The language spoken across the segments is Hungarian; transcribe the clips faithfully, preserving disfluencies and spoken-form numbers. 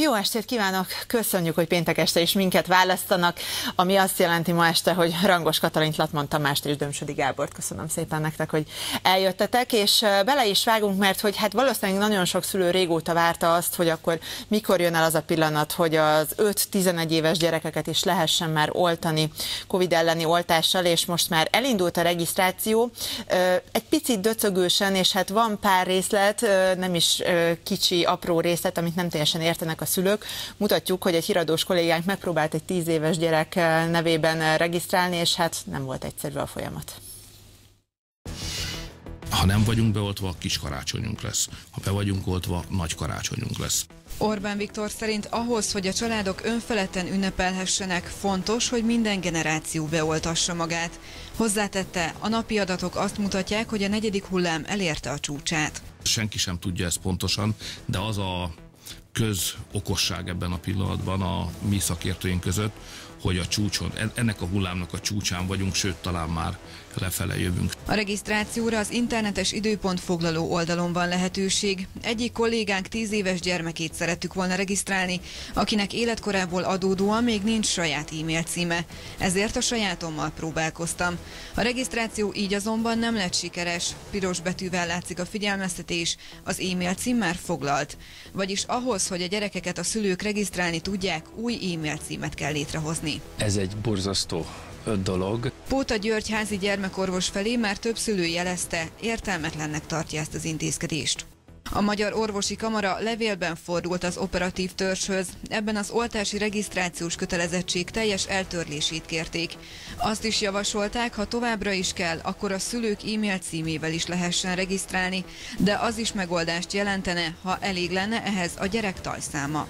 Jó estét kívánok! Köszönjük, hogy péntek este is minket választanak, ami azt jelenti ma este, hogy Rangos Katalint, Lattmann Tamást és Dömsödi Gábort. Köszönöm szépen nektek, hogy eljöttetek, és bele is vágunk, mert hogy hát valószínűleg nagyon sok szülő régóta várta azt, hogy akkor mikor jön el az a pillanat, hogy az öt-tizenegy éves gyerekeket is lehessen már oltani COVID elleni oltással, és most már elindult a regisztráció, egy picit döcögősen, és hát van pár részlet, nem is kicsi, apró részlet, amit nem teljesen értenek a szülők. Mutatjuk, hogy egy híradós kollégánk megpróbált egy tíz éves gyerek nevében regisztrálni, és hát nem volt egyszerű a folyamat. Ha nem vagyunk beoltva, kis karácsonyunk lesz. Ha be vagyunk oltva, nagy karácsonyunk lesz. Orbán Viktor szerint ahhoz, hogy a családok önfeledten ünnepelhessenek, fontos, hogy minden generáció beoltassa magát. Hozzátette, a napi adatok azt mutatják, hogy a negyedik hullám elérte a csúcsát. Senki sem tudja ezt pontosan, de az a közokosság ebben a pillanatban a mi szakértőink között, hogy a csúcson, ennek a hullámnak a csúcsán vagyunk, sőt, talán már lefele jövünk. A regisztrációra az internetes időpont foglaló oldalon van lehetőség. Egyik kollégánk tíz éves gyermekét szerettük volna regisztrálni, akinek életkorából adódóan még nincs saját e-mail címe. Ezért a sajátommal próbálkoztam. A regisztráció így azonban nem lett sikeres. Piros betűvel látszik a figyelmeztetés, az e-mail cím már foglalt. Vagyis ahhoz, hogy a gyerekeket a szülők regisztrálni tudják, új e-mail címet kell létrehozni. Ez egy borzasztó dolog. Póta Györgyházi gyermekorvos felé már több szülő jelezte, értelmetlennek tartja ezt az intézkedést. A Magyar Orvosi Kamara levélben fordult az operatív törzshöz, ebben az oltási regisztrációs kötelezettség teljes eltörlését kérték. Azt is javasolták, ha továbbra is kell, akkor a szülők e-mail címével is lehessen regisztrálni, de az is megoldást jelentene, ha elég lenne ehhez a gyerek talszáma.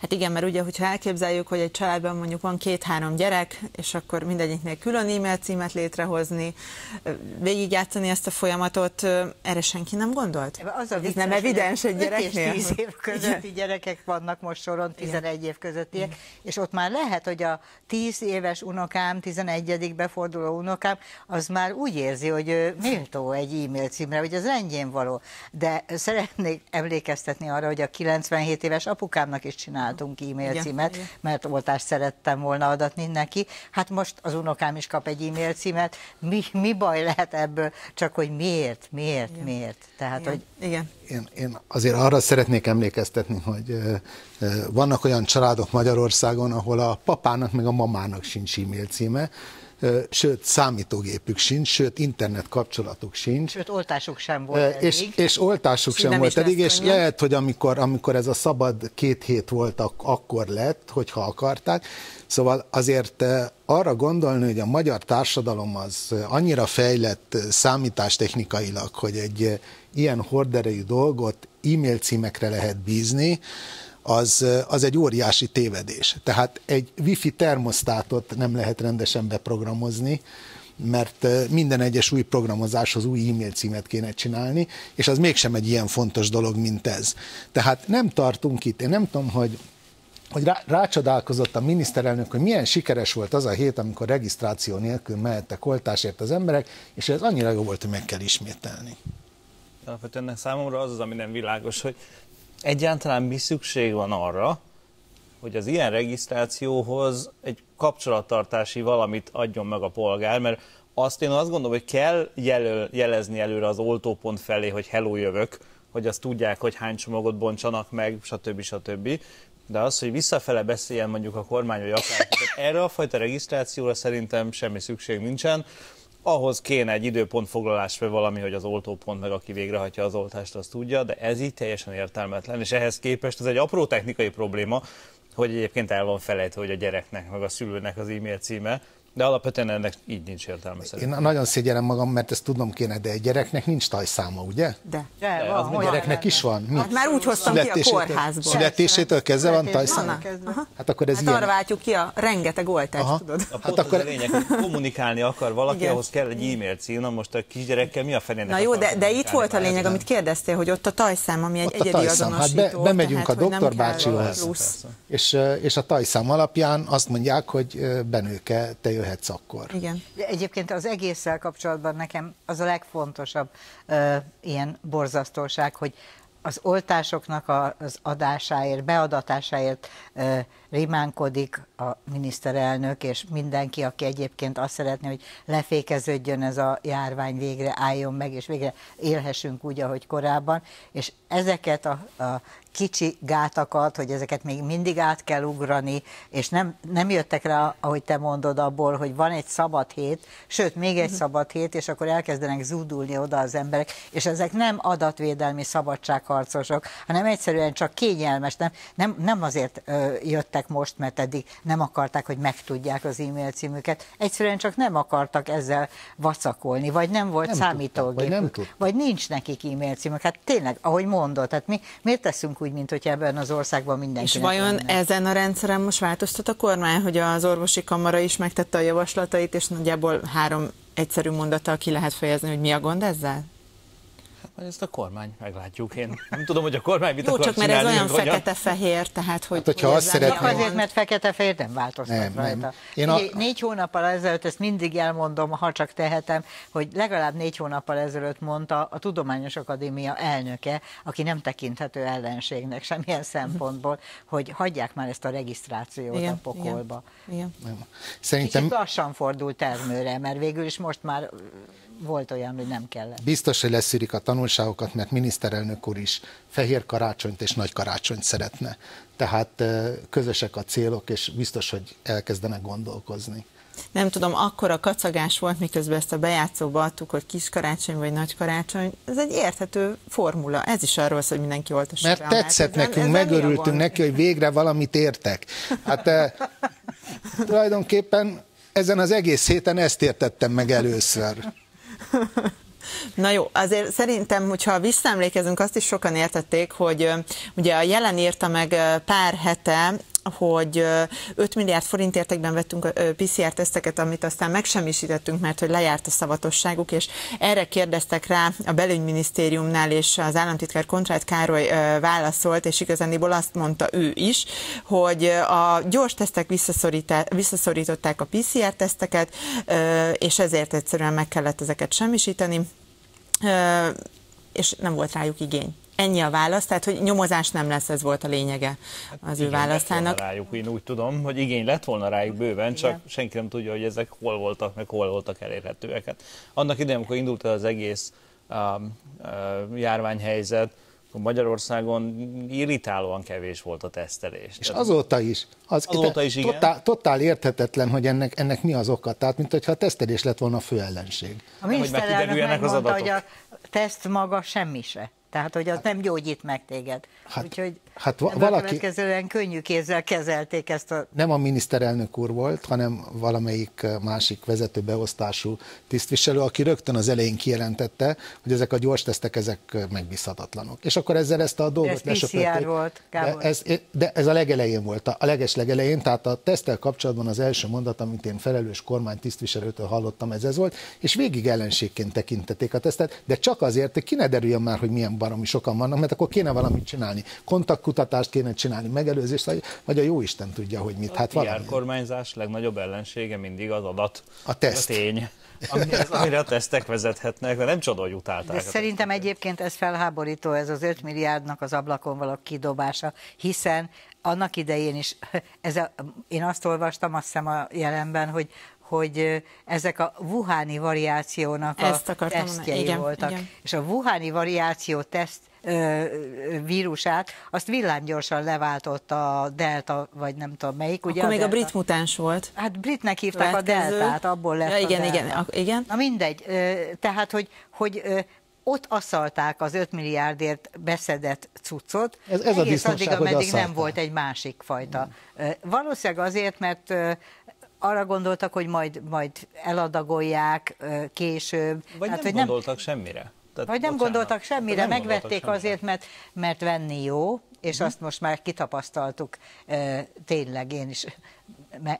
Hát igen, mert ugye, hogyha elképzeljük, hogy egy családban mondjuk van két-három gyerek, és akkor mindegyiknél külön e-mail címet létrehozni, végigjátszani ezt a folyamatot, erre senki nem gondolt? Az a vicces, ez nem evidens egy gyereknél? öt és tíz év közötti igen. Gyerekek vannak most soron, tizenegy igen. év közöttiek, igen. és ott már lehet, hogy a tíz éves unokám, tizenegyedik beforduló unokám, az már úgy érzi, hogy méltó egy e-mail címre, hogy az rendjén való. De szeretnék emlékeztetni arra, hogy a kilencvenhét éves apukámnak is csinál. e-mail címet, mert oltást szerettem volna adatni neki. Hát most az unokám is kap egy e-mail címet. Mi, mi baj lehet ebből? Csak hogy miért, miért, igen. miért? Tehát, igen. hogy... Igen. Én, én azért arra szeretnék emlékeztetni, hogy vannak olyan családok Magyarországon, ahol a papának meg a mamának sincs e-mail címe, sőt, számítógépük sincs, sőt, internet kapcsolatuk sincs. Sőt, oltásuk sem volt és, eddig. És oltásuk Szín sem volt eddig, és mondja. Lehet, hogy amikor, amikor ez a szabad két hét volt, akkor lett, hogyha akarták. Szóval azért arra gondolni, hogy a magyar társadalom az annyira fejlett számítástechnikailag, hogy egy ilyen horderejű dolgot e-mail címekre lehet bízni, Az, az egy óriási tévedés. Tehát egy wifi termosztátot nem lehet rendesen beprogramozni, mert minden egyes új programozáshoz új e-mail címet kéne csinálni, és az mégsem egy ilyen fontos dolog, mint ez. Tehát nem tartunk itt, én nem tudom, hogy, hogy rá, rácsodálkozott a miniszterelnök, hogy milyen sikeres volt az a hét, amikor regisztráció nélkül mehettek oltásért az emberek, és ez annyira jó volt, hogy meg kell ismételni. Alapvetően számomra az az, ami nem világos, hogy egyáltalán mi szükség van arra, hogy az ilyen regisztrációhoz egy kapcsolattartási valamit adjon meg a polgár, mert azt én azt gondolom, hogy kell jelöl, jelezni előre az oltópont felé, hogy hello, jövök, hogy azt tudják, hogy hány csomagot bontsanak meg, stb. Stb. De az, hogy visszafele beszéljen mondjuk a kormány, vagy akár, erre a fajta regisztrációra szerintem semmi szükség nincsen. Ahhoz kéne egy időpontfoglalás vagy valami, hogy az oltópont meg aki végrehajtja az oltást, azt tudja, de ez így teljesen értelmetlen, és ehhez képest ez egy apró technikai probléma, hogy egyébként el van felejtve, hogy a gyereknek meg a szülőnek az e-mail címe, de alapvetően ennek így nincs értelme szerintem. Én nagyon szégyellem magam, mert ezt tudnom kéne, de egy gyereknek nincs tajszáma, ugye? De. de, de van, a gyereknek lenne. Is van. Hát már úgy hoztam ki a kórházból. Születésétől kezdve van tajszáma? Hát akkor ez hát ilyen. Arra váltjuk ki a rengeteg oltást, aha. tudod. A hát akkor... a lényeg, hogy kommunikálni akar valaki, igen. ahhoz kell egy e-mail cím, na most a kisgyerekkel mi a felének? Na jó, de, de itt volt a lényeg, amit kérdeztél, hogy ott a tajszám, ami egy egyedi azonosító. Hát bemegyünk a doktor bácsihoz, és a tajszám alapján azt mondják, hogy Benőke, te jöhetsz akkor. Igen. De egyébként az egésszel kapcsolatban nekem az a legfontosabb ö, ilyen borzasztóság, hogy az oltásoknak az adásáért, beadatásáért rimánkodik a miniszterelnök, és mindenki, aki egyébként azt szeretné, hogy lefékeződjön ez a járvány, végre álljon meg, és végre élhessünk úgy, ahogy korábban. És ezeket a, a kicsi gátakat, hogy ezeket még mindig át kell ugrani, és nem, nem jöttek rá, ahogy te mondod, abból, hogy van egy szabad hét, sőt, még egy szabad hét, és akkor elkezdenek zúdulni oda az emberek, és ezek nem adatvédelmi szabadságharcosok, hanem egyszerűen csak kényelmes, nem, nem, nem azért ö, jöttek most, mert eddig nem akarták, hogy megtudják az e-mail címüket, egyszerűen csak nem akartak ezzel vacakolni, vagy nem volt nem számítógépük, tudták, vagy, vagy nincs nekik e-mail címük. Hát tényleg, ahogy mondod, hát mi miért teszünk úgy, mint hogy ebben az országban mindenki. És vajon lenne ezen a rendszeren most változtat a kormány, hogy az orvosi kamara is megtette a javaslatait, és nagyjából három egyszerű mondattal ki lehet fejezni, hogy mi a gond ezzel? Hát ezt a kormány, meglátjuk. Én nem tudom, hogy a kormány mit Jó, akar csak mert ez olyan fekete-fehér, tehát hogy... Hát, hogy azt szeretném... Azért, mert fekete-fehér nem változtat nem, rajta. Nem. Én a... Négy hónappal ezelőtt, ezt mindig elmondom, ha csak tehetem, hogy legalább négy hónappal ezelőtt mondta a Tudományos Akadémia elnöke, aki nem tekinthető ellenségnek semmilyen szempontból, hogy hagyják már ezt a regisztrációt igen, a pokolba. Igen, igen. Szerintem... Kicsit lassan fordul termőre, mert végül is most már... Volt olyan, hogy nem kellett. Biztos, hogy leszűrik a tanulságokat, mert miniszterelnök úr is fehér karácsonyt és nagy karácsonyt szeretne. Tehát közösek a célok, és biztos, hogy elkezdenek gondolkozni. Nem tudom, akkora kacagás volt, miközben ezt a bejátszóba adtuk, hogy kis karácsony vagy nagy karácsony. Ez egy érthető formula. Ez is arról szól, hogy mindenki oltassa. Mert tetszett nekünk, megörültünk neki, hogy végre valamit értek. Hát tulajdonképpen ezen az egész héten ezt értettem meg először. Na jó, azért szerintem, hogyha visszaemlékezünk, azt is sokan értették, hogy ugye a Jelen írta meg pár hete, hogy öt milliárd forint értékben vettünk a pé cé er-teszteket, amit aztán megsemmisítettünk, mert hogy lejárt a szavatosságuk, és erre kérdeztek rá a belügyminisztériumnál, és az államtitkár Kontrát Károly válaszolt, és igazándiból azt mondta ő is, hogy a gyors tesztek visszaszorították a pé cé er-teszteket, és ezért egyszerűen meg kellett ezeket semmisíteni, és nem volt rájuk igény. Ennyi a válasz, tehát hogy nyomozás nem lesz, ez volt a lényege az ő válaszának. Rájuk, én úgy tudom, hogy igény lett volna rájuk bőven, csak igen, senki nem tudja, hogy ezek hol voltak, meg hol voltak elérhetőek. Hát annak idején, amikor indult el az egész uh, uh, járványhelyzet, Magyarországon irritálóan kevés volt a tesztelés. És azóta is. Az azóta is, igen. Totál, totál érthetetlen, hogy ennek, ennek mi az oka. Tehát, mint hogyha a tesztelés lett volna a fő ellenség. A miniszterelnök az adatok, hogy a teszt maga semmi se. Tehát, hogy az hát, nem gyógyít meg téged. Hát, úgyhogy hát következően könnyű kézzel kezelték ezt a... Nem a miniszterelnök úr volt, hanem valamelyik másik vezető beosztású tisztviselő, aki rögtön az elején kijelentette, hogy ezek a gyors tesztek, ezek megbízhatatlanok. És akkor ezzel ezt a dolgot lesöpölték. Ez pé cé er volt, Gábor. De ez, de ez a legelején volt, a legeslegelején, tehát a teszttel kapcsolatban az első mondat, amit én felelős kormány tisztviselőtől hallottam, ez ez volt, és végig ellenségként tekintették a tesztet, de csak azért, hogy ki ne derüljön már, hogy milyen baromi sokan vannak, mert akkor kéne valamit csinálni. Kontaktkutatást kéne csinálni, megelőzést, vagy a jóisten tudja, hogy mit. Hát a kormányzás legnagyobb ellensége mindig az adat, a, teszt. a tény, amire, amire a tesztek vezethetnek, de nem csoda, hogy utálták. De szerintem egyébként ez felháborító, ez az öt milliárdnak az ablakon való kidobása, hiszen annak idején is, ez a, én azt olvastam, azt hiszem a Jelenben, hogy hogy ezek a wuháni variációnak Ezt a tesztjei igen, voltak. Igen. És a wuháni variáció teszt vírusát, azt villámgyorsan leváltott a delta, vagy nem tudom melyik. Ugye Akkor a még delta? a brit mutáns volt. Hát britnek hívták Következő. a deltát, abból lett ja, igen, a delta. Igen, igen. Na mindegy, tehát, hogy... hogy ott asszalták az öt milliárdért beszedett cuccot, ez, ez egész addig, ameddig asszalták. nem volt egy másik fajta. Mm. Valószínűleg azért, mert arra gondoltak, hogy majd, majd eladagolják később. Vagy hát, nem hogy gondoltak nem, semmire. Tehát, vagy nem bocsánat, gondoltak semmire, nem megvették gondoltak azért, semmire. Mert, mert venni jó, és mm. azt most már kitapasztaltuk, tényleg én is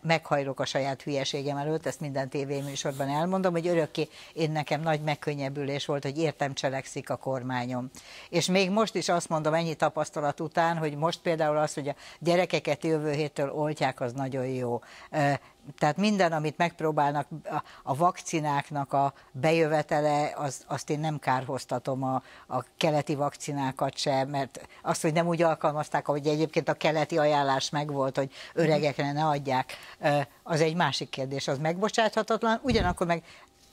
meghajlok a saját hülyeségem előtt, ezt minden tévéműsorban elmondom, hogy örökké én nekem nagy megkönnyebbülés volt, hogy értem cselekszik a kormányom. És még most is azt mondom ennyi tapasztalat után, hogy most például az, hogy a gyerekeket jövő héttől oltják, az nagyon jó. Tehát minden, amit megpróbálnak, a vakcináknak a bejövetele, az, azt én nem kárhoztatom, a, a keleti vakcinákat sem, mert azt, hogy nem úgy alkalmazták, ahogy egyébként a keleti ajánlás megvolt, hogy öregekre ne adják, az egy másik kérdés, az megbocsáthatatlan, ugyanakkor meg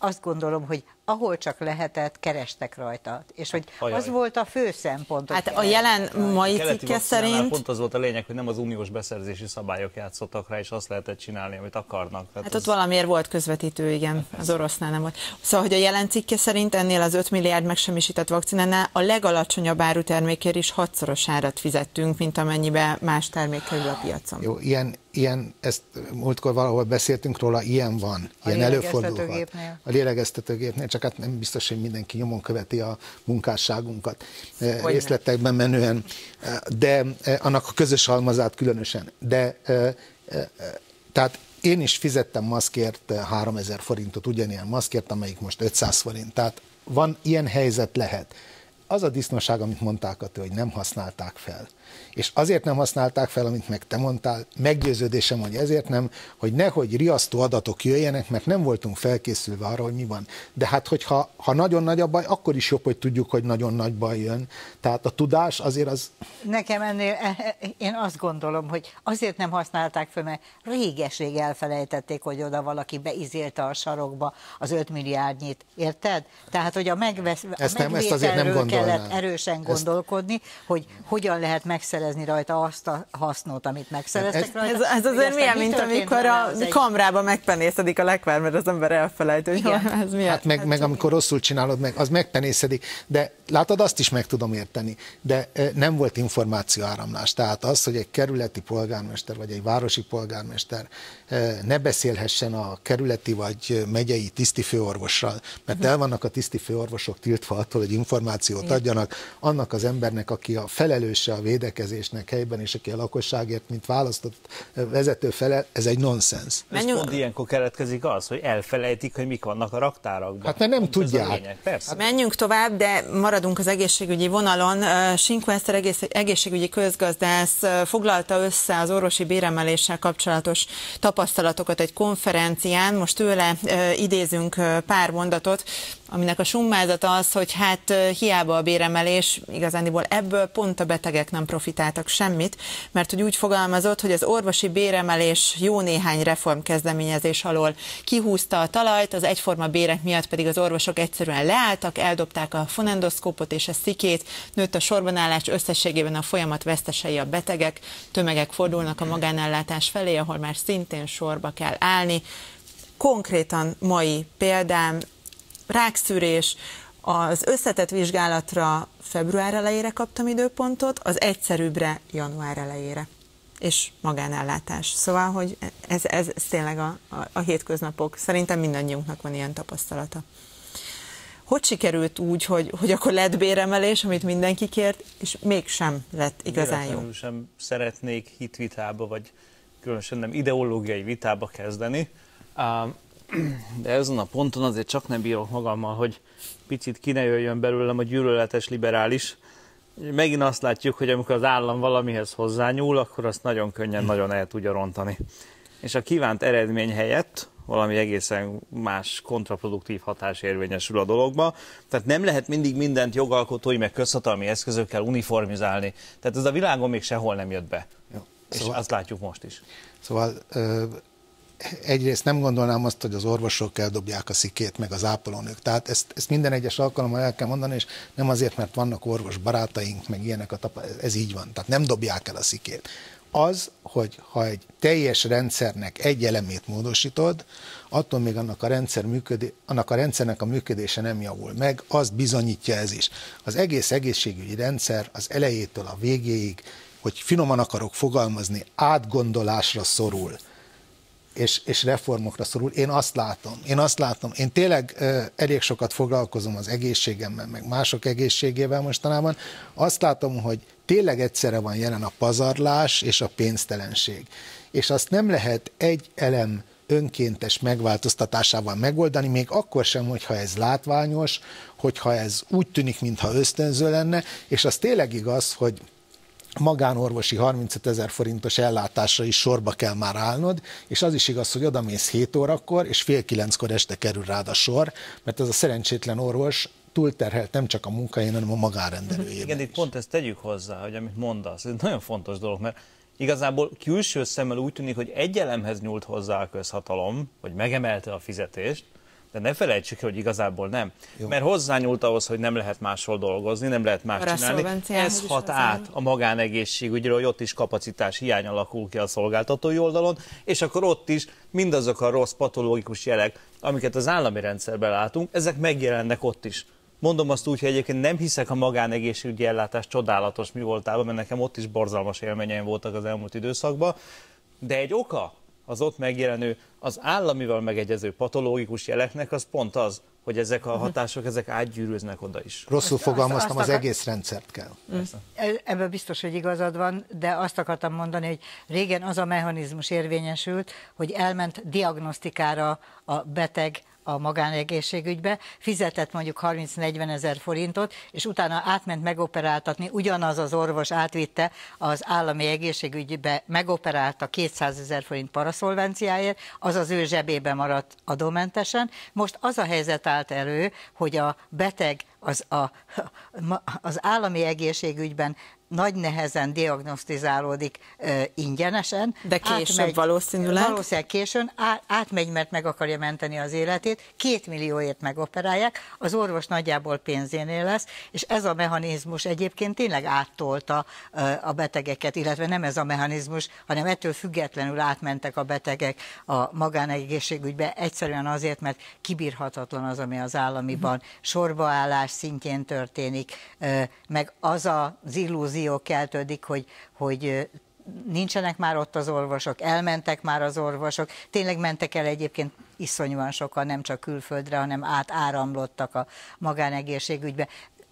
azt gondolom, hogy ahol csak lehetett, kerestek rajta. És hogy Ajaj. az volt a fő szempont. Hát a jelen mai cikke szerint... Pont az volt a lényeg, hogy nem az uniós beszerzési szabályok játszottak rá, és azt lehetett csinálni, amit akarnak. Tehát hát az... ott valamiért volt közvetítő, igen, az orosznál nem volt. Szóval, hogy a jelen cikke szerint ennél az öt milliárd megsemmisített vakcinánál a legalacsonyabb árutermékért is hatszoros árat fizettünk, mint amennyibe más termék kerül a piacon. Jó, ilyen, ilyen, ezt múltkor valahol beszéltünk róla, ilyen van, ilyen előfordulhat. A lélegeztetőgépnél. Csak hát nem biztos, hogy mindenki nyomon követi a munkásságunkat Olyan. részletekben menően, de annak a közös halmazát különösen. De tehát én is fizettem maszkért háromezer forintot, ugyanilyen maszkért, amelyik most ötszáz forint. Tehát van, ilyen helyzet lehet. Az a disznóság, amit mondták a tő, hogy nem használták fel. És azért nem használták fel, amit meg te mondtál, meggyőződésem, hogy ezért nem, hogy nehogy riasztó adatok jöjjenek, mert nem voltunk felkészülve arra, hogy mi van. De hát, hogyha ha nagyon nagy a baj, akkor is jobb, hogy tudjuk, hogy nagyon nagy baj jön. Tehát a tudás azért az... Nekem ennél, én azt gondolom, hogy azért nem használták fel, mert réges-rég elfelejtették, hogy oda valaki beizélte a sarokba az öt milliárdnyit, érted? Tehát, hogy a, megvesz... ezt nem, a megvételről ezt kellett erősen gondolkodni, ezt... hogy hogyan lehet megszerezni rajta azt a hasznot, amit megszereztek ez, rajta. Ez, ez azért milyen, mint amikor a egy... kamrába megpenészedik a lekvár, mert az ember elfelejt, hogy ez miért. Hát meg, hát meg amikor rosszul csinálod, meg, az megpenészedik, de látod, azt is meg tudom érteni, de nem volt információáramlás. Tehát az, hogy egy kerületi polgármester vagy egy városi polgármester ne beszélhessen a kerületi vagy megyei tisztifőorvossal, mert el vannak a tisztifőorvosok tiltva attól, hogy információt adjanak annak az embernek, aki a felelőse a védekezésnek helyben, és aki a lakosságért, mint választott vezető felel, ez egy nonsens. És pont ilyenkor keletkezik az, hogy elfelejtik, hogy mik vannak a raktárakban. Hát mert nem pont tudják. Lényeg, persze. Menjünk tovább, de maradunk az egészségügyi vonalon. Sinkó Eszter egészségügyi közgazdász foglalta össze az orvosi béremeléssel kapcsolatos tapasztalatokat egy konferencián. Most tőle idézünk pár mondatot, aminek a summázata az, hogy hát hiába a béremelés, igazániból ebből pont a betegek nem profitáltak semmit, mert hogy úgy fogalmazott, hogy az orvosi béremelés jó néhány reformkezdeményezés alól kihúzta a talajt, az egyforma bérek miatt pedig az orvosok egyszerűen leálltak, eldobták a fonendoszkópot és a szikét, nőtt a sorbanállás, összességében a folyamat vesztesei a betegek, tömegek fordulnak a magánellátás felé, ahol már szintén sorba kell állni. Konkrétan mai példám, rákszűrés, az összetett vizsgálatra február elejére kaptam időpontot, az egyszerűbbre január elejére, és magánellátás. Szóval, hogy ez, ez tényleg a, a, a hétköznapok, szerintem mindannyiunknak van ilyen tapasztalata. Hogy sikerült úgy, hogy, hogy akkor lett béremelés, amit mindenki kért, és mégsem lett igazán jó? Véletlenül sem szeretnék hitvitába, vagy különösen nem ideológiai vitába kezdeni. Um, De ezen a ponton azért csak nem bírok magammal, hogy picit ki ne jöjjön belőlem a gyűlöletes liberális. Megint azt látjuk, hogy amikor az állam valamihez hozzányúl, akkor azt nagyon könnyen, nagyon el tudja rontani. És a kívánt eredmény helyett valami egészen más kontraproduktív hatás érvényesül a dologba. Tehát nem lehet mindig mindent jogalkotói, meg közhatalmi eszközökkel uniformizálni. Tehát ez a világon még sehol nem jött be. Jó, szóval, és azt látjuk most is. Szóval... Ö... egyrészt nem gondolnám azt, hogy az orvosok eldobják a szikét, meg az ápolónők. Tehát ezt, ezt minden egyes alkalommal el kell mondani, és nem azért, mert vannak orvos barátaink, meg ilyenek, a tapa, ez így van. Tehát nem dobják el a szikét. Az, hogy ha egy teljes rendszernek egy elemét módosítod, attól még annak a, rendszer működé, annak a rendszernek a működése nem javul meg, azt bizonyítja ez is. Az egész egészségügyi rendszer az elejétől a végéig, hogy finoman akarok fogalmazni, átgondolásra szorul. És, és reformokra szorul. Én azt látom, én azt látom, én tényleg uh, elég sokat foglalkozom az egészségemmel, meg mások egészségével mostanában. Azt látom, hogy tényleg egyszerre van jelen a pazarlás és a pénztelenség. És azt nem lehet egy elem önkéntes megváltoztatásával megoldani, még akkor sem, hogyha ez látványos, hogyha ez úgy tűnik, mintha ösztönző lenne, és az tényleg igaz, hogy magánorvosi harmincötezer forintos ellátásra is sorba kell már állnod, és az is igaz, hogy oda mész hét órakor, és fél kilenckor este kerül rád a sor, mert ez a szerencsétlen orvos túlterhelt nem csak a munkáján, hanem a magánrendelőjében. Igen, itt pont ezt tegyük hozzá, hogy amit mondasz, ez nagyon fontos dolog, mert igazából külső szemmel úgy tűnik, hogy egy elemhez nyúlt hozzá a közhatalom, hogy megemelte a fizetést, de ne felejtsük, hogy igazából nem. Jó. Mert hozzányúlt ahhoz, hogy nem lehet máshol dolgozni, nem lehet más a csinálni. Ez hat át a magánegészségügyről, hogy ott is kapacitás hiány alakul ki a szolgáltatói oldalon, és akkor ott is mindazok a rossz patológikus jelek, amiket az állami rendszerben látunk, ezek megjelennek ott is. Mondom azt úgy, hogy egyébként nem hiszek a magánegészségügyi ellátás csodálatos mi voltában, mert nekem ott is borzalmas élményeim voltak az elmúlt időszakban, de egy oka az ott megjelenő, az államival megegyező patológikus jeleknek az pont az, hogy ezek a hatások, ezek átgyűrűznek oda is. Rosszul fogalmaztam, az egész rendszert kell. Ebben biztos, hogy igazad van, de azt akartam mondani, hogy régen az a mechanizmus érvényesült, hogy elment diagnosztikára a beteg a magánegészségügybe, fizetett mondjuk harminc-negyven ezer forintot, és utána átment megoperáltatni, ugyanaz az orvos átvitte az állami egészségügybe, megoperálta kétszázezer forint paraszolvenciáért, az az ő zsebébe maradt adómentesen. Most az a helyzet állt elő, hogy a beteg az, a, az állami egészségügyben nagy nehezen diagnosztizálódik ö, ingyenesen. De később átmegy, valószínűleg. Valószínűleg későn, á, átmegy, mert meg akarja menteni az életét, két millióért megoperálják, az orvos nagyjából pénzénél lesz, és ez a mechanizmus egyébként tényleg áttolta ö, a betegeket, illetve nem ez a mechanizmus, hanem ettől függetlenül átmentek a betegek a magánegészségügybe, egyszerűen azért, mert kibírhatatlan az, ami az államiban sorbaállás szintjén történik, ö, meg az az illúzió keltődik, hogy, hogy nincsenek már ott az orvosok, elmentek már az orvosok, tényleg mentek el egyébként iszonyúan sokan, nem csak külföldre, hanem átáramlottak a magánegészségügybe.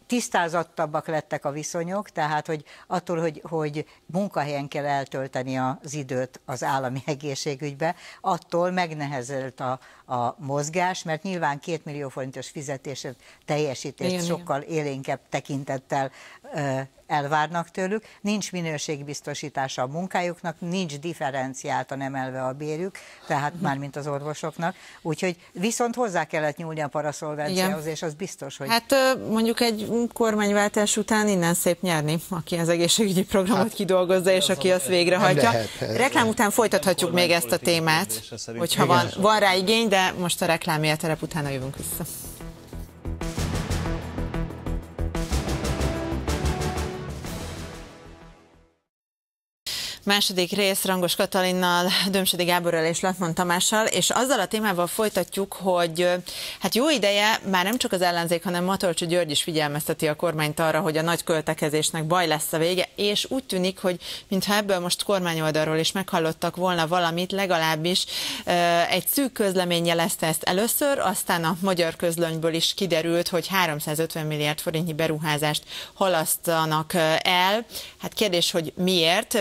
Tisztázottabbak lettek a viszonyok, tehát hogy attól, hogy, hogy munkahelyen kell eltölteni az időt az állami egészségügybe, attól megnehezelt a, a mozgás, mert nyilván két millió forintos fizetését, teljesítést igen, sokkal igen. élénkebb tekintettel ö, elvárnak tőlük, nincs minőségbiztosítása a munkájuknak, nincs differenciálta nem emelve a bérük, tehát már mint az orvosoknak, úgyhogy viszont hozzá kellett nyúlni a paraszolvenciához, és az biztos, hogy... Hát mondjuk egy kormányváltás után innen szép nyerni, aki az egészségügyi programot hát, kidolgozza, és aki azt végrehajtja. Reklám után folytathatjuk még ezt a témát, hogyha van, van rá igény, de most a reklámja terep utána jövünk vissza. Második rész Rangos Katalinnal, Dömsödi Gáborral és Lattmann Tamással, és azzal a témával folytatjuk, hogy hát jó ideje, már nem csak az ellenzék, hanem Matolcsy György is figyelmezteti a kormányt arra, hogy a nagy költekezésnek baj lesz a vége, és úgy tűnik, hogy mintha ebből most kormányoldalról is meghallottak volna valamit, legalábbis egy szűk közlemény jelezte ezt először, aztán a magyar közlönyből is kiderült, hogy háromszázötven milliárd forintnyi beruházást halasztanak el. Hát kérdés, hogy miért?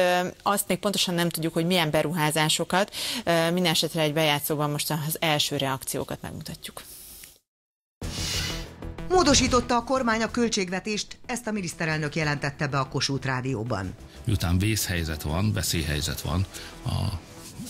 Azt még pontosan nem tudjuk, hogy milyen beruházásokat. Minden esetre egy bejátszóban most az első reakciókat megmutatjuk. Módosította a kormány a költségvetést, ezt a miniszterelnök jelentette be a Kossuth Rádióban. Miután vészhelyzet van, veszélyhelyzet van a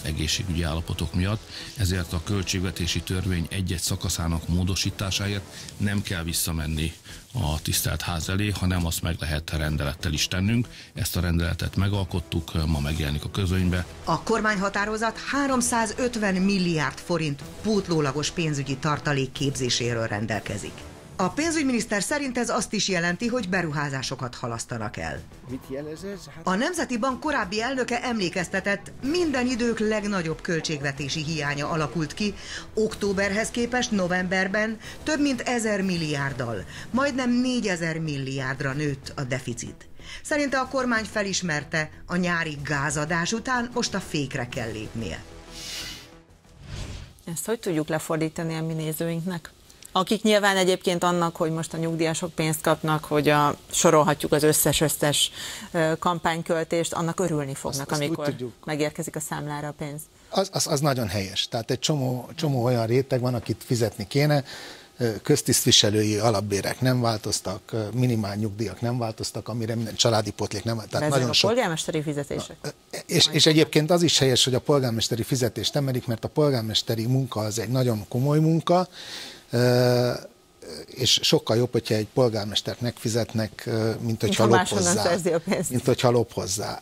egészségügyi állapotok miatt, ezért a költségvetési törvény egy-egy szakaszának módosításáért nem kell visszamenni a tisztelt ház elé, hanem azt meg lehet rendelettel is tennünk. Ezt a rendeletet megalkottuk, ma megjelenik a közönybe. A kormányhatározat háromszázötven milliárd forint pótlólagos pénzügyi tartalék képzéséről rendelkezik. A pénzügyminiszter szerint ez azt is jelenti, hogy beruházásokat halasztanak el. Mit jelez ez? Hát... A Nemzeti Bank korábbi elnöke emlékeztetett, minden idők legnagyobb költségvetési hiánya alakult ki, októberhez képest novemberben több mint ezer milliárddal, majdnem négyezer milliárdra nőtt a deficit. Szerinte a kormány felismerte, a nyári gázadás után most a fékre kell lépnie. Ezt hogy tudjuk lefordítani a mi nézőinknek? Akik nyilván egyébként annak, hogy most a nyugdíjasok pénzt kapnak, hogy a, sorolhatjuk az összes-összes kampányköltést, annak örülni fognak, azt, amikor azt megérkezik a számlára a pénz. Az, az, az nagyon helyes. Tehát egy csomó, csomó olyan réteg van, akit fizetni kéne. köztisztviselői alapbérek nem változtak, minimál nyugdíjak nem változtak, amire minden családi pótlék nem változtak. Tehát nagyon a sok... polgármesteri fizetések. És, és egyébként az is helyes, hogy a polgármesteri fizetést emelik, mert a polgármesteri munka az egy nagyon komoly munka, és sokkal jobb, hogyha egy polgármestert megfizetnek, mint hogyha lop hozzá. Mint hogyha lop hozzá.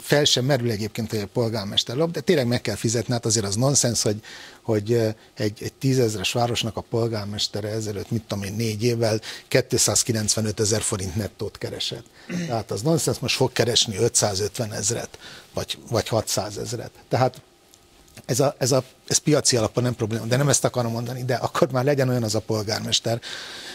Fel sem merül egyébként, hogy a polgármester lop, de tényleg meg kell fizetni, hát azért az nonsens, hogy, hogy egy, egy tízezres városnak a polgármestere ezelőtt, mit tudom én, négy évvel kétszázkilencvenöt ezer forint nettót keresett. Tehát az nonsens, most fog keresni ötszázötven ezret, vagy, vagy hatszáz ezret. Tehát Ez, a, ez, a, ez piaci alapon nem probléma, de nem ezt akarom mondani, de akkor már legyen olyan az a polgármester,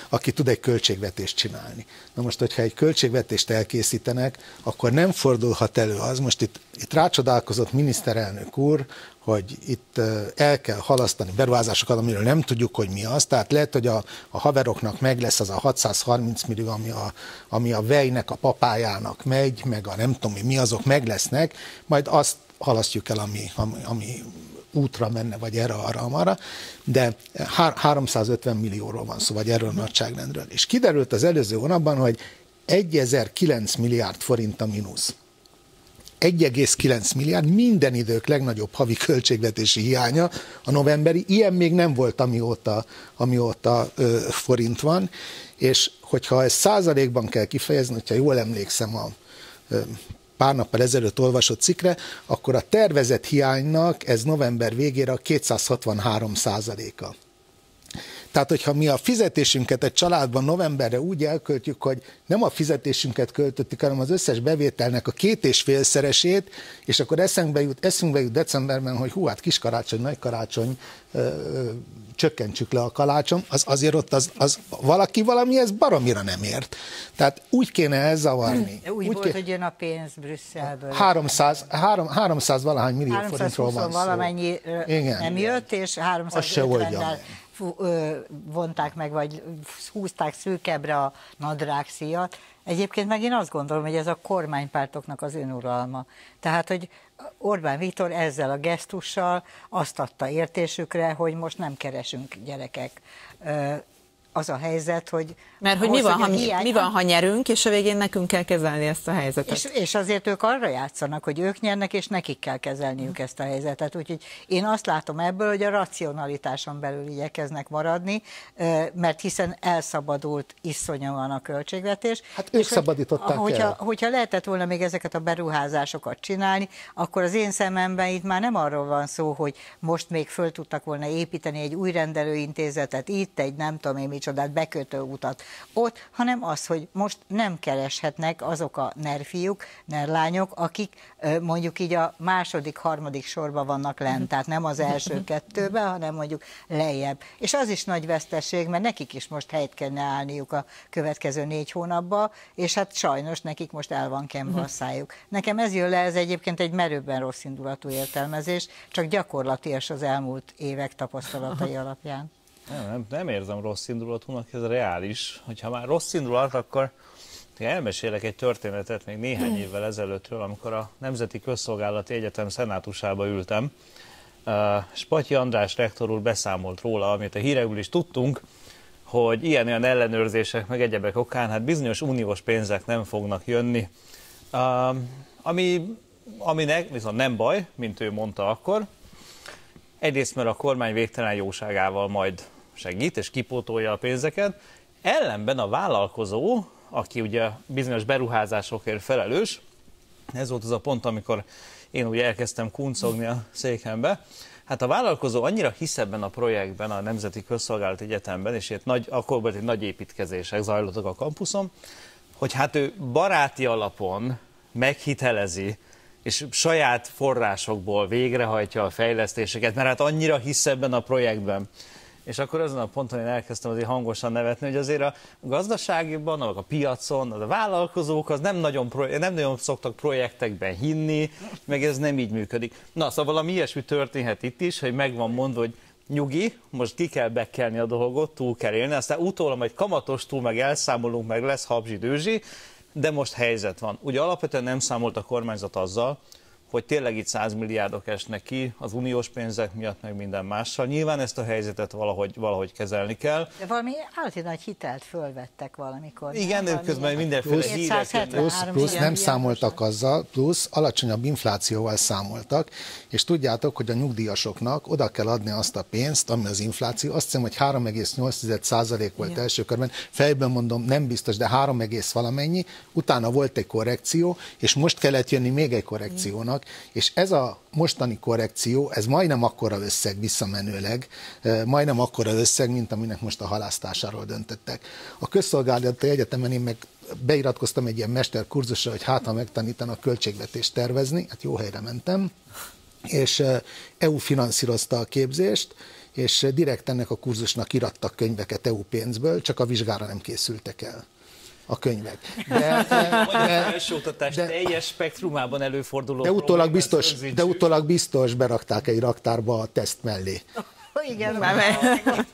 aki tud egy költségvetést csinálni. Na most, hogyha egy költségvetést elkészítenek, akkor nem fordulhat elő az, most itt, itt rácsodálkozott miniszterelnök úr, hogy itt el kell halasztani beruházásokat, amiről nem tudjuk, hogy mi az, tehát lehet, hogy a, a haveroknak meg lesz az a hatszázharminc millió, ami a, ami a vejnek, a papájának megy, meg a nem tudom mi, azok meg lesznek, majd azt halasztjuk el, ami, ami, ami útra menne, vagy erre, arra, amarra, de háromszázötven millióról van szó, vagy erről a nagyságrendről. És kiderült az előző hónapban, hogy egyezer-kilenc milliárd forint a mínusz. egy egész kilenc milliárd minden idők legnagyobb havi költségvetési hiánya a novemberi, ilyen még nem volt, amióta, amióta ö, forint van, és hogyha ezt százalékban kell kifejezni, hogyha jól emlékszem a ö, pár nappal ezelőtt olvasott cikkre, akkor a tervezett hiánynak ez november végére a kétszázhatvanhárom százaléka. Tehát, hogyha mi a fizetésünket egy családban novemberre úgy elköltjük, hogy nem a fizetésünket költöttük, hanem az összes bevételnek a két és félszeresét, és akkor eszünkbe jut, eszünkbe jut decemberben, hogy hú, hát kis karácsony, nagy karácsony, ö, ö, csökkentsük le a kalácsom, az azért ott az, az valaki valami, ez baromira nem ért. Tehát úgy kéne elzavarni. Hm, úgy, úgy volt, kéne, hogy jön a pénz Brüsszelből. háromszáz, három, háromszáz valahány millió forintról van szó. Valamennyi igen, nem jött, és háromszázötvennel vonták meg, vagy húzták szűkebbre a nadrágszíjat. Egyébként meg én azt gondolom, hogy ez a kormánypártoknak az önuralma. Tehát, hogy Orbán Viktor ezzel a gesztussal azt adta értésükre, hogy most nem keresünk, gyerekek. Az a helyzet, hogy... Mert hogy mi van, ha, hiány... mi van, ha nyerünk, és a végén nekünk kell kezelni ezt a helyzetet. És, és azért ők arra játszanak, hogy ők nyernek, és nekik kell kezelniük ezt a helyzetet. Úgyhogy én azt látom ebből, hogy a racionalitáson belül igyekeznek maradni, mert hiszen elszabadult iszonyúan a költségvetés. Hát ők és szabadították hogy, el. Hogyha, hogyha lehetett volna még ezeket a beruházásokat csinálni, akkor az én szememben itt már nem arról van szó, hogy most még föl tudtak volna építeni egy új rendelőintézetet, itt egy nem tudom én mit csodát, bekötő utat ott, hanem az, hogy most nem kereshetnek azok a nerfiúk, nerlányok, akik mondjuk így a második, harmadik sorban vannak lent, tehát nem az első kettőben, hanem mondjuk lejjebb. És az is nagy veszteség, mert nekik is most helyt kellene állniuk a következő négy hónapba, és hát sajnos nekik most el van kembe a szájuk. Nekem ez jön le, ez egyébként egy merőbben rossz indulatú értelmezés, csak gyakorlatias az elmúlt évek tapasztalatai alapján. Nem, nem, nem érzem rossz indulatúnak, ez reális. Hogyha már rossz indulat, akkor elmesélek egy történetet még néhány évvel ezelőttről, amikor a Nemzeti Közszolgálati Egyetem szenátusába ültem. Spatyi András rektor úr beszámolt róla, amit a hírekből is tudtunk, hogy ilyen-olyan ellenőrzések, meg egyebek okán, hát bizonyos uniós pénzek nem fognak jönni. Ami, aminek viszont nem baj, mint ő mondta akkor. Egyrészt, mert a kormány végtelen jóságával majd segít és kipótolja a pénzeket. Ellenben a vállalkozó, aki ugye bizonyos beruházásokért felelős, ez volt az a pont, amikor én ugye elkezdtem kuncogni a székembe, hát a vállalkozó annyira hisz ebben a projektben, a Nemzeti Közszolgálati Egyetemben, és itt nagy, akkor volt egy nagy építkezések zajlottak a kampuszon, hogy hát ő baráti alapon meghitelezi, és saját forrásokból végrehajtja a fejlesztéseket, mert hát annyira hisz ebben a projektben. És akkor azon a ponton én elkezdtem azért hangosan nevetni, hogy azért a gazdaságban, a piacon, a vállalkozók az nem nagyon, nem nagyon szoktak projektekben hinni, meg ez nem így működik. Na, szóval valami ilyesmi történhet itt is, hogy megvan mondva, hogy nyugi, most ki kell bekelni a dolgot, túl kell élni, aztán utólag majd kamatos túl, meg elszámolunk, meg lesz habzsi-dőzsi, de most helyzet van. Ugye alapvetően nem számolt a kormányzat azzal, hogy tényleg itt száz milliárdok esnek ki az uniós pénzek miatt, meg minden mással. Nyilván ezt a helyzetet valahogy, valahogy kezelni kell. De valami állati nagy hitelt fölvettek valamikor. Igen, de közben mindenféle híreket. Plusz, plusz nem számoltak azzal, plusz alacsonyabb inflációval számoltak, és tudjátok, hogy a nyugdíjasoknak oda kell adni azt a pénzt, ami az infláció. Azt hiszem, hogy három egész nyolc százalék volt igen. első körben. Fejben mondom, nem biztos, de három egész valamennyi. Utána volt egy korrekció, és most kellett jönni még egy korrekciónak, és ez a mostani korrekció, ez majdnem akkora összeg visszamenőleg, majdnem akkora összeg, mint aminek most a halásztásáról döntöttek. A Közszolgálati Egyetemen én meg beiratkoztam egy ilyen mesterkurzusra, hogy hát, ha megtanítanak költségvetést tervezni, hát jó helyre mentem, és é u finanszírozta a képzést, és direkt ennek a kurzusnak irattak könyveket é u pénzből, csak a vizsgára nem készültek el. A könyvek. De, de, felsőoktatás teljes spektrumában előforduló. De utólag biztos, de utólag biztos berakták egy raktárba a teszt mellé. Igen, már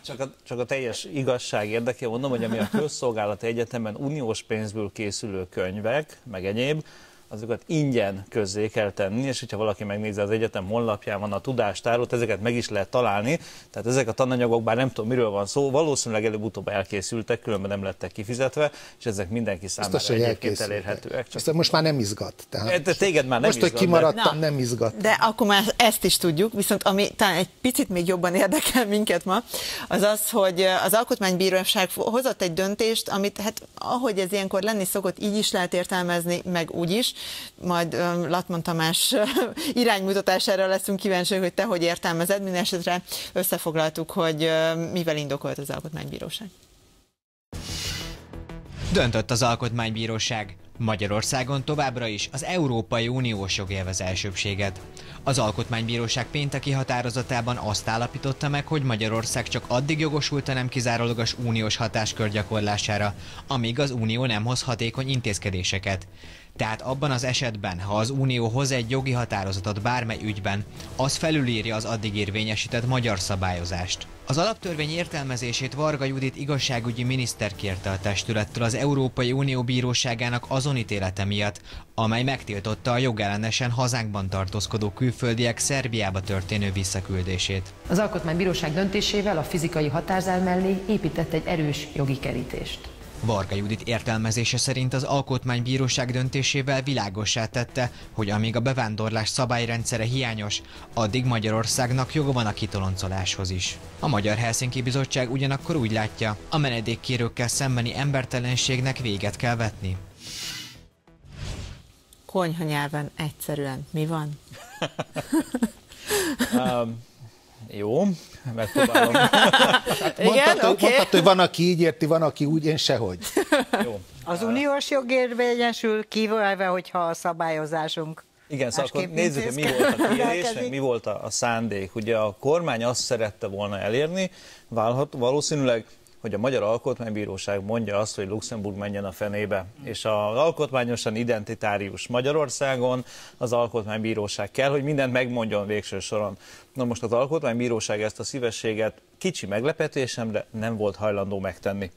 csak, a, csak a teljes igazság érdeké, mondom, hogy ami a Közszolgálati Egyetemen uniós pénzből készülő könyvek, meg egyéb, azokat ingyen közzé kell tenni, és hogyha valaki megnézi az egyetem honlapján van a tudástárot, ezeket meg is lehet találni, tehát ezek a tananyagok, bár nem tudom miről van szó, valószínűleg előbb-utóbb elkészültek, különben nem lettek kifizetve, és ezek mindenki számára egyébként elérhetőek. Csak most már nem izgat. Tehát de téged már nem most, izgat, hogy kimaradtam, de... nem izgat. De akkor már ezt is tudjuk, viszont ami talán egy picit még jobban érdekel minket ma, az az, hogy az Alkotmánybíróság hozott egy döntést, amit hát ahogy ez ilyenkor lenni szokott, így is lehet értelmezni, meg úgy is. Majd Lattmann Tamás iránymutatására leszünk kíváncsiak, hogy te hogy értelmezed. Minden esetre összefoglaltuk, hogy mivel indokolt az Alkotmánybíróság. Döntött az Alkotmánybíróság. Magyarországon továbbra is az Európai Uniós jog élvez elsőbbséget. Az Alkotmánybíróság pénteki határozatában azt állapította meg, hogy Magyarország csak addig jogosult a nem kizárólagos uniós hatáskör gyakorlására, amíg az Unió nem hoz hatékony intézkedéseket. Tehát abban az esetben, ha az Unió hoz egy jogi határozatot bármely ügyben, az felülírja az addig érvényesített magyar szabályozást. Az alaptörvény értelmezését Varga Judit igazságügyi miniszter kérte a testülettől az Európai Unió Bíróságának azon ítélete miatt, amely megtiltotta a jogellenesen hazánkban tartózkodó külföldiek Szerbiába történő visszaküldését. Az Alkotmánybíróság döntésével a fizikai határzár mellé épített egy erős jogi kerítést. Varga Judit értelmezése szerint az Alkotmánybíróság döntésével világossá tette, hogy amíg a bevándorlás szabályrendszere hiányos, addig Magyarországnak joga van a kitoloncoláshoz is. A Magyar Helsinki Bizottság ugyanakkor úgy látja, a menedékkérőkkel szembeni embertelenségnek véget kell vetni. Konyha nyelven egyszerűen mi van? um. Jó, megpróbálom. Mondhatod, okay. mondhat, hogy van, aki így érti, van, aki úgy, én sehogy. Jó. Az uniós jog érvényesül, kivéve, hogyha a szabályozásunk. Igen, szóval akkor nézzük, hogy mi volt a kérés, mi volt a, a szándék. Ugye a kormány azt szerette volna elérni, válhat, valószínűleg, hogy a Magyar Alkotmánybíróság mondja azt, hogy Luxemburg menjen a fenébe. És az alkotmányosan identitárius Magyarországon az Alkotmánybíróság kell, hogy mindent megmondjon végső soron. Na most az Alkotmánybíróság ezt a szívességet kicsi meglepetésemre nem volt hajlandó megtenni.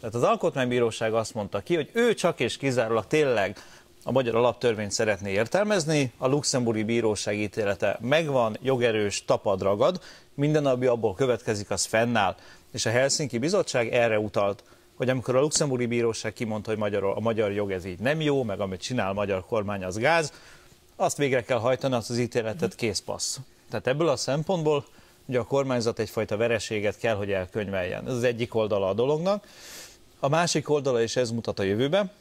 Tehát az Alkotmánybíróság azt mondta ki, hogy ő csak és kizárólag tényleg a magyar alaptörvényt szeretné értelmezni, a Luxemburgi Bíróság ítélete megvan, jogerős, tapad, ragad, minden, ami abból következik, az fennáll. És a Helsinki Bizottság erre utalt, hogy amikor a Luxemburgi Bíróság kimondta, hogy magyar, a magyar jog ez így nem jó, meg amit csinál a magyar kormány az gáz, azt végre kell hajtani, azt az ítéletet, készpassz. Tehát ebből a szempontból ugye a kormányzat egyfajta vereséget kell, hogy elkönyveljen. Ez az egyik oldala a dolognak. A másik oldala is ez mutat a jövőbe,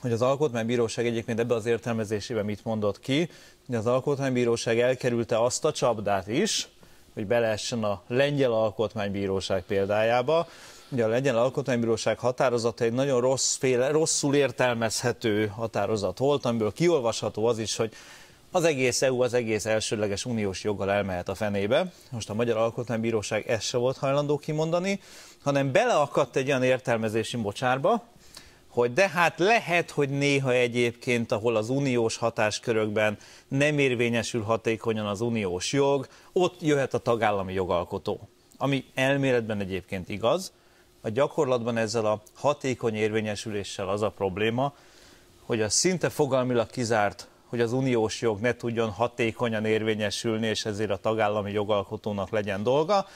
hogy az Alkotmánybíróság egyébként ebbe az értelmezésében mit mondott ki, hogy az Alkotmánybíróság elkerülte azt a csapdát is, hogy beleessen a Lengyel Alkotmánybíróság példájába. Ugye a Lengyel Alkotmánybíróság határozata egy nagyon rossz féle, rosszul értelmezhető határozat volt, amiből kiolvasható az is, hogy az egész é u, az egész elsődleges uniós joggal elmehet a fenébe. Most a Magyar Alkotmánybíróság ezt se volt hajlandó kimondani, hanem beleakadt egy olyan értelmezési mocsárba, hogy de hát lehet, hogy néha egyébként, ahol az uniós hatáskörökben nem érvényesül hatékonyan az uniós jog, ott jöhet a tagállami jogalkotó. Ami elméletben egyébként igaz, a gyakorlatban ezzel a hatékony érvényesüléssel az a probléma, hogy a szinte fogalmilag kizárt hogy az uniós jog ne tudjon hatékonyan érvényesülni, és ezért a tagállami jogalkotónak legyen dolga.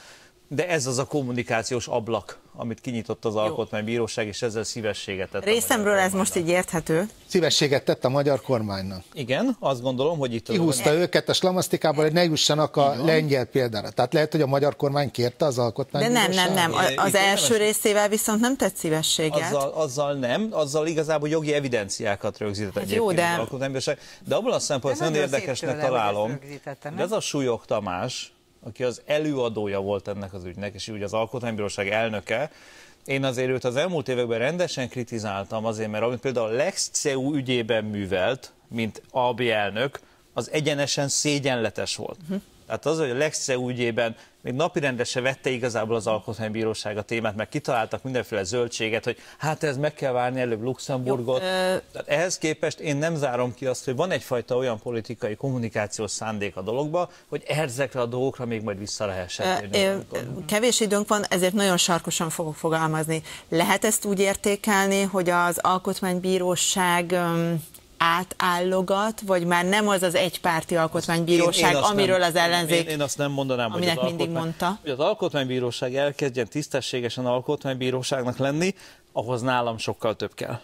De ez az a kommunikációs ablak, amit kinyitott az Alkotmánybíróság, és ezzel szívességet tett. Részemről ez most így érthető. Szívességet tett a magyar kormánynak. Igen, azt gondolom, hogy itt... Kihúzta őket a slamasztikából, hogy ne jussanak a lengyel példára. Tehát lehet, hogy a magyar kormány kérte az Alkotmánybíróság. De nem, nem, nem. Az első részével viszont nem tett szívességet. Azzal, azzal nem, azzal igazából jogi evidenciákat rögzített egyébként az Alkotmánybíróság. De abban a szempontból nagyon érdekesnek találom, de ez a Sulyok Tamás, aki az előadója volt ennek az ügynek, és ugye az Alkotmánybíróság elnöke. Én azért őt az elmúlt években rendesen kritizáltam azért, mert amit például a Lex-cé u ügyében művelt, mint á bé elnök, az egyenesen szégyenletes volt. Uh-huh. Tehát az, hogy a Lex-cé u ügyében még napirendre se vette igazából az Alkotmánybíróság a témát, mert kitaláltak mindenféle zöldséget, hogy hát ez meg kell várni előbb Luxemburgot. Jó, ö... Ehhez képest én nem zárom ki azt, hogy van egyfajta olyan politikai kommunikációs szándék a dologba, hogy ezekre a dolgokra még majd vissza lehessen térni. Kevés időnk van, ezért nagyon sarkosan fogok fogalmazni. Lehet ezt úgy értékelni, hogy az Alkotmánybíróság átállogat, vagy már nem az az egypárti alkotmánybíróság, én, én amiről nem, az ellenzék... Én, én azt nem mondanám, hogy az, mindig mondta. hogy az alkotmánybíróság elkezdjen tisztességesen alkotmánybíróságnak lenni, ahhoz nálam sokkal több kell.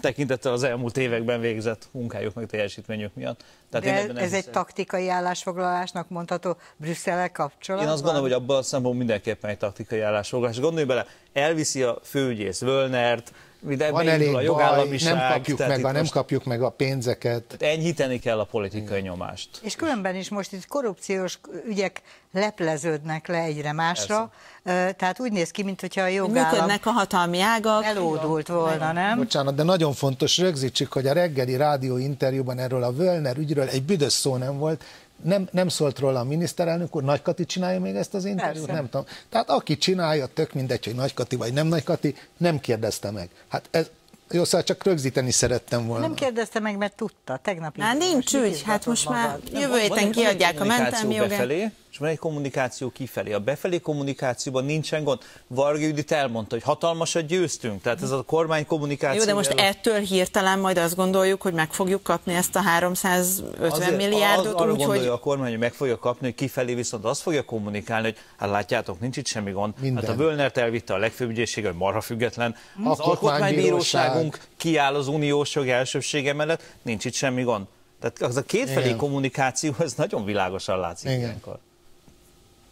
Tekintettel az elmúlt években végzett munkájuk meg teljesítményük miatt. Tehát de én ez hiszem. Egy taktikai állásfoglalásnak mondható Brüsszellel kapcsolatban? Én azt gondolom, hogy abban a szempontból mindenképpen egy taktikai állásfoglalás. Gondolj bele, elviszi a főügyész Völnert, van elég a baj, nem kapjuk, meg, a, nem kapjuk meg a pénzeket. Enyhíteni kell a politikai igen. nyomást. És különben is most itt korrupciós ügyek lepleződnek le egyre másra, persze. Tehát úgy néz ki, mintha a jogállam... Működnek a hatalmi ágak. Elódult volna, nem? Bocsánat, de nagyon fontos, rögzítsük, hogy a reggeli rádió interjúban erről a Völner ügyről egy büdös szó nem volt. Nem, nem szólt róla a miniszterelnök úr, Nagykati csinálja még ezt az interjút? Persze. Nem tudom. Tehát aki csinálja, tök mindegy, hogy Nagykati vagy nem Nagykati, nem kérdezte meg. Hát ez, jó, szóval csak rögzíteni szerettem volna. Nem kérdezte meg, mert tudta, tegnap. Már nincs ügy, hát most magad. Már nem, jövő héten kiadják a mentelmi jogát. Befelé, és van egy kommunikáció kifelé. A befelé kommunikációban nincsen gond. Varga Judit elmondta, hogy hatalmasat győztünk, tehát ez a kormány kommunikáció. Jó, de most el... ettől hirtelen majd azt gondoljuk, hogy meg fogjuk kapni ezt a háromszázötven azért, milliárdot. Az, arra úgy, gondolja hogy... a kormány, hogy meg fogja kapni, hogy kifelé viszont azt fogja kommunikálni, hogy hát látjátok, nincs itt semmi gond. Minden. Hát a Völnert elvitte a legfőbb ügyészség, hogy marha független. A az alkotmánybíróságunk kiáll az uniós jog elsőbsége mellett, nincs itt semmi gond. Tehát az a kétfelé igen. kommunikáció, ez nagyon világosan látszik ilyenkor.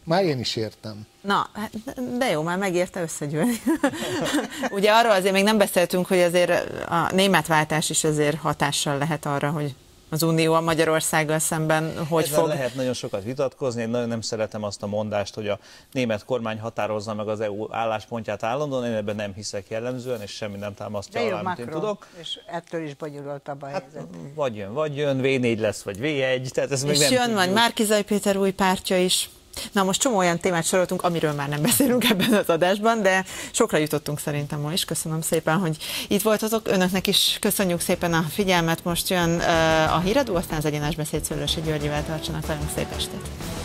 Már én is értem. Na, de jó, már megérte összegyűlni. Ugye arról azért még nem beszéltünk, hogy azért a németváltás is azért hatással lehet arra, hogy az Unió a Magyarországgal szemben hogy ezzel fog... lehet nagyon sokat vitatkozni, én nagyon nem szeretem azt a mondást, hogy a német kormány határozza meg az é u álláspontját állandóan, én ebben nem hiszek jellemzően, és semmi nem támasztja alá, amit én tudok. És ettől is bonyolultabb a helyzet. Vagy jön, vagy jön, vé négy lesz, vagy vé egy, tehát ez még nem... És jön, van Márki-Zay Péter új pártja is. Na most csomó olyan témát soroltunk, amiről már nem beszélünk ebben az adásban, de sokra jutottunk szerintem ma is. Köszönöm szépen, hogy itt voltatok. Önöknek is köszönjük szépen a figyelmet. Most jön uh, a híradó, aztán az egyenes beszéd Szőlősi Györgyivel tartsanak velünk. Szép estét!